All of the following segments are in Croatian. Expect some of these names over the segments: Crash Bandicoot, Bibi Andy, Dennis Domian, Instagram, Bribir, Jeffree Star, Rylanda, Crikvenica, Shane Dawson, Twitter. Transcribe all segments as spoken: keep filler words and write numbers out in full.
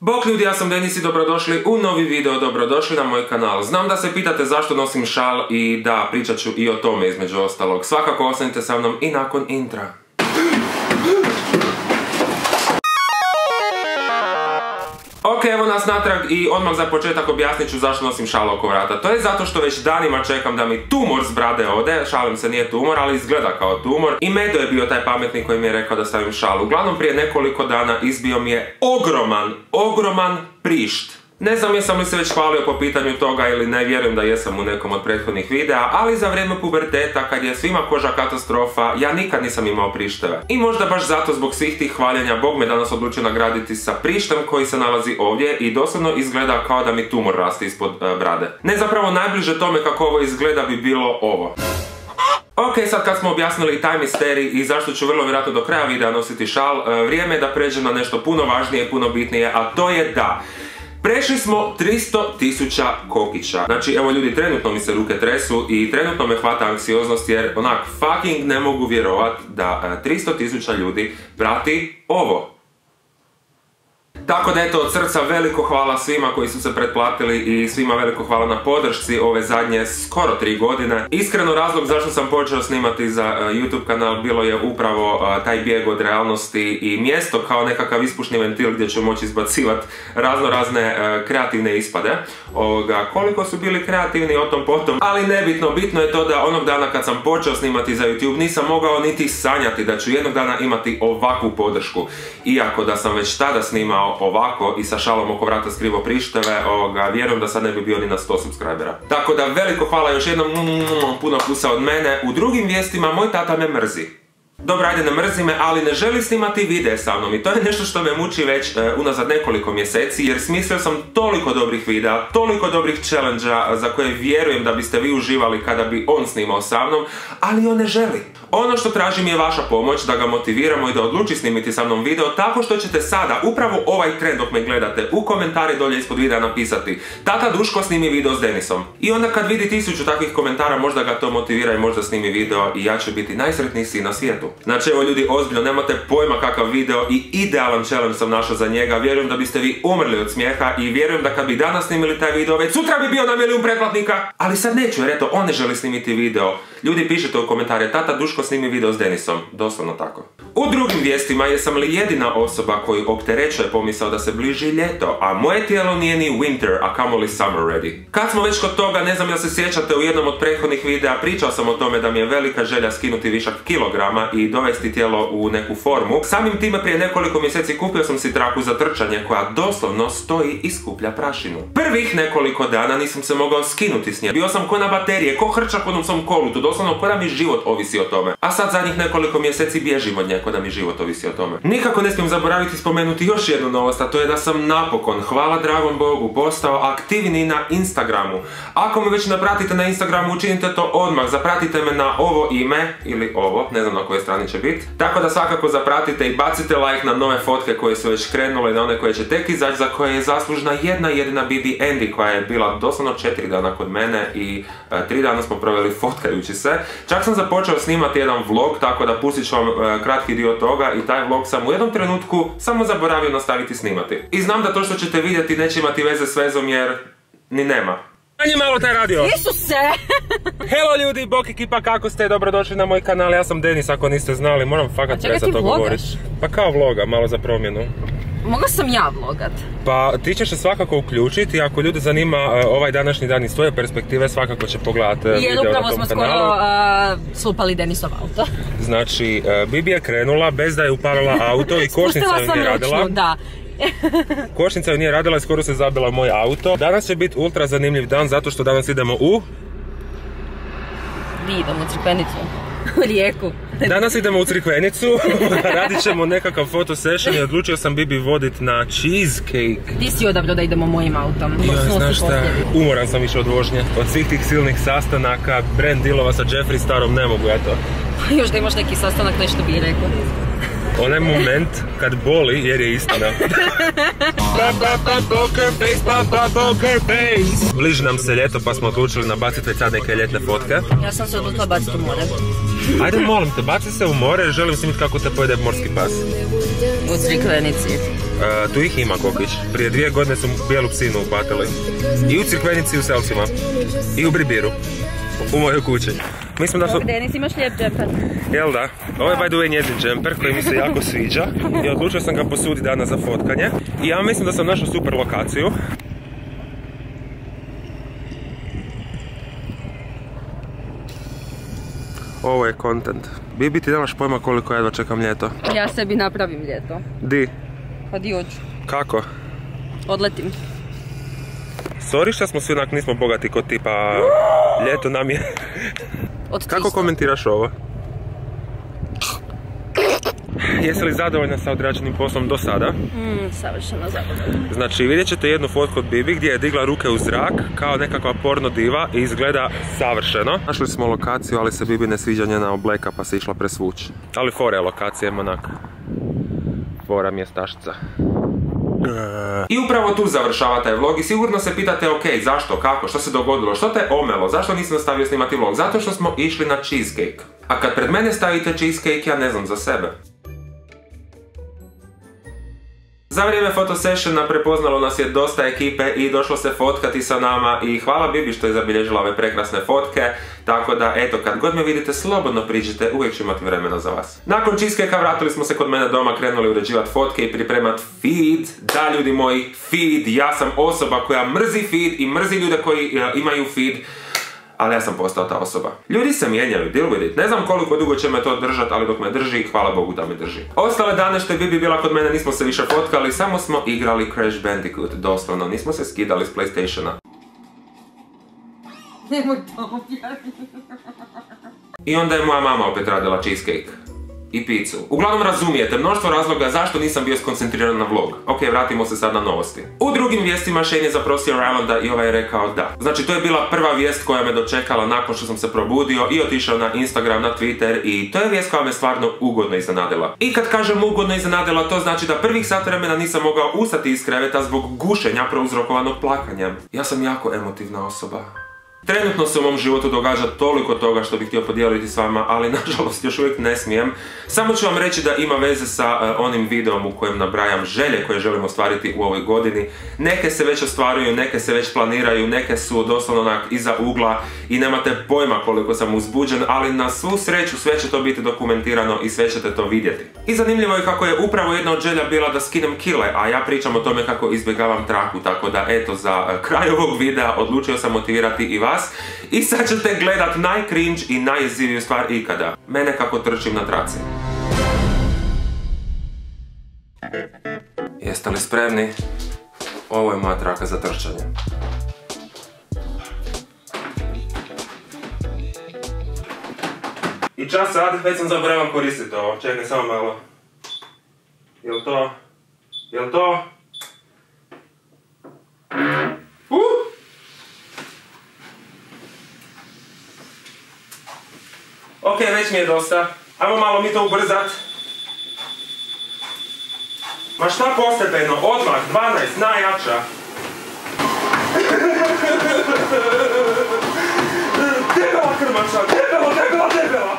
Bok ljudi, ja sam Dennis i dobrodošli u novi video, dobrodošli na moj kanal. Znam da se pitate zašto nosim šal i da, pričat ću i o tome između ostalog. Svakako ostanite sa mnom i nakon intra. Ok, evo nas natrag i odmah za početak objasnit ću zašto nosim šal oko vrata. To je zato što već danima čekam da mi tumor s brade ode, šalim se, nije tumor, ali izgleda kao tumor. I Medo je bio taj pametnik koji mi je rekao da stavim šal. Uglavnom, prije nekoliko dana izbio mi je ogroman, ogroman prišt. Ne znam jesam li se već hvalio po pitanju toga ili ne, vjerujem da jesam u nekom od prethodnih videa, ali za vrijeme puberteta, kad je svima koža katastrofa, ja nikad nisam imao prišteve. I možda baš zato, zbog svih tih hvaljenja, Bog me danas odlučio nagraditi sa prištem koji se nalazi ovdje i doslovno izgleda kao da mi tumor raste ispod uh, brade. Ne, zapravo najbliže tome kako ovo izgleda bi bilo ovo. Ok, sad kad smo objasnili taj misterij i zašto ću vrlo vjerojatno do kraja videa nositi šal, vrijeme je da pređem na nešto puno važnije i puno bitnije, a to je da prešli smo tristo tisuća kokića. Znači, evo ljudi, trenutno mi se ruke tresu i trenutno me hvata anksioznost jer onak fucking ne mogu vjerovat da tristo tisuća ljudi prati ovo. Tako da eto, od srca veliko hvala svima koji su se pretplatili i svima veliko hvala na podršci ove zadnje skoro tri godine. Iskreno, razlog zašto sam počeo snimati za YouTube kanal bilo je upravo taj bijeg od realnosti i mjesto kao nekakav ispušni ventil gdje ću moći izbacivati razno razne kreativne ispade. Koliko su bili kreativni, o tom potom. Ali nebitno, bitno je to da onog dana kad sam počeo snimati za YouTube nisam mogao niti sanjati da ću jednog dana imati ovakvu podršku. Iako da sam već tada snimao ovako i sa šalom oko vrata skrivo prišteve, vjerujem da sad ne bi bio ni na sto subscribera. Tako da veliko hvala još jednom, puno pusa od mene. U drugim vijestima, moj tata me mrzi. Dobra, ajde, ne mrzi me, ali ne želi snimati videe sa mnom i to je nešto što me muči već e, unazad nekoliko mjeseci jer smislio sam toliko dobrih videa, toliko dobrih challenge-a za koje vjerujem da biste vi uživali kada bi on snimao sa mnom, ali on ne želi. Ono što tražim je vaša pomoć da ga motiviramo i da odluči snimiti sa mnom video tako što ćete sada, upravo ovaj tren dok me gledate, u komentari dolje ispod videa napisati: "Tata Duško, snimi video s Denisom." I onda kad vidi tisuću takvih komentara možda ga to motivira i možda snimi video i ja ću biti najsretniji sin na svijetu. Znači evo ljudi, ozbiljno, nemate pojma kakav video i idealan challenge sam našao za njega. Vjerujem da biste vi umrli od smijeha i vjerujem da kad bi danas snimili taj video, već sutra bi bio na milijun pretplatnika. Ali sad neću jer eto, on ne želi snimiti video. Ljudi, pišite u komentarje: "Tata Duško, snimi video s Denisom." Doslovno tako. U drugim vijestima, jesam li jedina osoba koju opterećuje pomisao da se bliži ljeto, a moje tijelo nije ni winter, a kamoli summer ready. Kad smo već kod toga, ne znam jel se sjećate, u jednom od prethodnih videa pričao sam o tome da mi je velika želja skinuti višak kilograma i dovesti tijelo u neku formu. Samim time, prije nekoliko mjeseci kupio sam si traku za trčanje koja doslovno stoji i skuplja prašinu. Prvih nekoliko dana nisam se mogao skinuti s nje. Bio sam ko na baterije, ko hrčak u onom svom kolutu, doslovno ko da mi život ovisi o tome. A sad zadnjih nekoliko mjeseci bježim od nje ko da mi život ovisi o tome. Nikako ne smijem zaboraviti spomenuti još jednu novost, a to je da sam napokon, hvala dragom Bogu, postao aktivniji na Instagramu. Ako me već ne pratite na Instagramu, učinite to odmah, zapratite me na ovo ime ili ovo, ne znam na koje strani će biti. Tako da svakako zapratite i bacite like na nove fotke koje su već krenule i na one koje će tek izaći, za koje je zaslužna jedna jedina Bibi Andy koja je bila doslovno četiri dana kod mene i e, tri dana smo proveli fotkajući se. Čak sam započeo snimati jedan vlog, tako da pustit ću vam e, kratki dio toga i taj vlog sam u jednom trenutku samo zaboravio nastaviti snimati. I znam da to što ćete vidjeti neće imati veze s vezom jer ni nema. Manje malo taj radio. Isuse! Hello ljudi, bok ekipa, kako ste? Dobrodošli na moj kanal, ja sam Denis, ako niste znali, moram fakat presa to govorit. Pa kao vloga, malo za promjenu. Mogla sam ja vlogat? Pa ti ćeš se svakako uključiti, ako ljudi zanima ovaj današnji dan iz tvoje perspektive, svakako će pogledati video na tom kanalu. Jer upravo smo skoro slupali Denisov auto. Znači, Bibi je krenula bez da je upalila auto i košnica je radila. Spustila sam ručnu, da. Košnica joj nije radila i skoro se zabila u moj auto. Danas će biti ultra zanimljiv dan zato što danas idemo u... Mi idemo u Crikvenicu, u Rijeku. Danas idemo u Crikvenicu, radit ćemo nekakav photo session i odlučio sam Bibi vodit na cheesecake. Ti si odavljao da idemo mojim autom. Joj, znaš šta, umoran sam više od vožnje. Od svih tih silnih sastanaka, brand dealova sa Jeffree Starom, ne mogu ja to. Još da imaš neki sastanak, nešto bi rekao. Onaj moment kad boli jer je istina. Bliži nam se ljeto pa smo odlučili nabaciti već sad neke ljetne fotke. Ja sam se odlučila baciti u more. Ajde molim te, baci se u more, želim snimiti kako te pojede morski pas. u Crikvenici? E, tu ih ima kokić. Prije dvije godine su bijelu psinu upatili. I u Crikvenici, u Selcima. I u Bribiru. U mojoj kući. Mislim da su... Denis, imaš lijep džemper. Jel da? Ovo je by the way njezin džemper koji mi se jako sviđa. I odlučio sam ga posuditi danas za fotkanje. I ja mislim da sam našao super lokaciju. Ovo je content. Bibi, ti nemaš pojma koliko jedva čekam ljeto. Ja sebi napravim ljeto. Di? Pa di hoću. Kako? Odletim. Sorry što smo svi onak nismo bogati kod tipa... Ljeto nam je... Kako komentiraš ovo? Jesi li zadovoljna sa odrađenim poslom do sada? Mmm, savršeno zadovoljna. Znači vidjet ćete jednu fotku od Bibi gdje je digla ruke u zrak kao nekakva porno diva i izgleda savršeno. Našli smo lokaciju, ali se Bibi ne sviđa njena obleka pa se išla presvući. Ali fora je lokacija, monak. Fora mjestašca. I upravo tu završava taj vlog i sigurno se pitate ok, zašto, kako, što se dogodilo, što te omelo, zašto nisam nastavio snimati vlog, zato što smo išli na cheesecake. A kad pred mene stavite cheesecake, ja ne znam za sebe. Za vrijeme fotosessiona prepoznalo nas je dosta ekipe i došlo se fotkati sa nama i hvala Bibi što je zabilježila ove prekrasne fotke, tako da eto kad god me vidite slobodno priđite, uvijek ću imati vremena za vas. Nakon cheesecake-a vratili smo se kod mene doma, krenuli uređivati fotke i pripremat feed. Da ljudi moji, feed, ja sam osoba koja mrzi feed i mrzi ljude koji imaju feed. Ali ja sam postao ta osoba. Ljudi se mijenjaju, deal with it. Ne znam koliko dugo će me to držat, ali dok me drži, hvala Bogu da me drži. Ostale dane što je Bibi bila kod mene nismo se više fotkali, samo smo igrali Crash Bandicoot, doslovno. Nismo se skidali s PlayStationa. Nemoj to objaviti. I onda je moja mama opet radila cheesecake. I pizzu. Uglavnom razumijete mnoštvo razloga zašto nisam bio skoncentriran na vlog. Ok, vratimo se sad na novosti. U drugim vijestima Shane je zaprosio Rylanda i ovaj je rekao da. Znači to je bila prva vijest koja me dočekala nakon što sam se probudio i otišao na Instagram, na Twitter i to je vijest koja me stvarno ugodno iznenadila. I kad kažem ugodno iznenadila, to znači da prvih sat vremena nisam mogao ustati iz kreveta zbog gušenja prouzrokovanog plakanjem. Ja sam jako emotivna osoba. Trenutno se u mom životu događa toliko toga što bih htio podijeliti s vama, ali nažalost još uvijek ne smijem. Samo ću vam reći da ima veze sa uh, onim videom u kojem nabrajam želje koje želim ostvariti u ovoj godini. Neke se već ostvaruju, neke se već planiraju, neke su doslovno onak iza ugla i nemate pojma koliko sam uzbuđen, ali na svu sreću sve će to biti dokumentirano i sve ćete to vidjeti. I zanimljivo je kako je upravo jedna od želja bila da skinem kile, a ja pričam o tome kako izbjegavam traku, tako da eto za uh, kraj ovog videa odlučio sam motivirati i vas. I sad ćete gledat najcringe i najjeziviju stvar ikada. Mene kako trčim na traci. Jeste li spremni? Ovo je moja traka za trčanje. I čas sad, već sam zaboravio koristiti ovo. Čekaj, samo malo. Jel to? Jel to? Ok, već mi je dosta. Ajmo malo mi to ubrzat. Ma šta postepeno, odmah, dvanaest, najjača. Debela krmača, debela, debela, debela.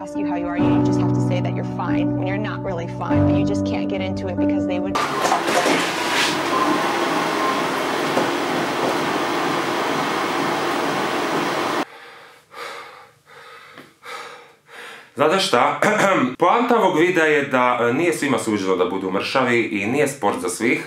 Ask you how you are, you just have to say that you're fine when you're not really fine, but you just can't get into it because they would... Znate šta, poanta ovog videa je da nije svima suđeno da budu mršavi i nije sport za svih.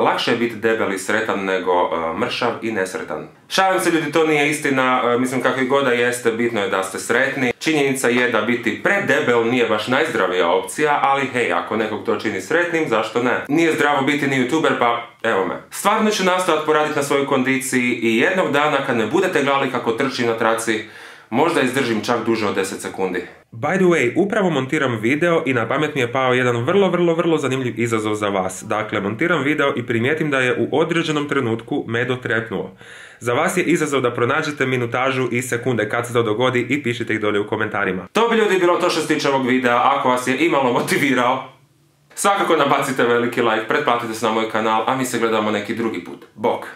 Lakše je biti debel i sretan nego mršav i nesretan. Šalim se ljudi, to nije istina, mislim kakvi god da jeste, bitno je da ste sretni. Činjenica je da biti predebel nije baš najzdravija opcija, ali hej, ako nekog to čini sretnim, zašto ne? Nije zdravo biti ni youtuber, pa evo me. Stvarno ću nastaviti poraditi na svojoj kondiciji i jednog dana kad ne budete gledali kako trčim na traci, možda izdržim čak duže od deset sekundi. By the way, upravo montiram video i na pamet mi je pao jedan vrlo, vrlo, vrlo zanimljiv izazov za vas. Dakle, montiram video i primijetim da je u određenom trenutku me dotrepnuo. Za vas je izazov da pronađete minutažu i sekunde kad se to dogodi i pišite ih dolje u komentarima. To bi ljudi bilo to što se tiče ovog videa, ako vas je imalo motivirao. Svakako nabacite veliki like, pretplatite se na moj kanal, a mi se gledamo neki drugi put. Bok!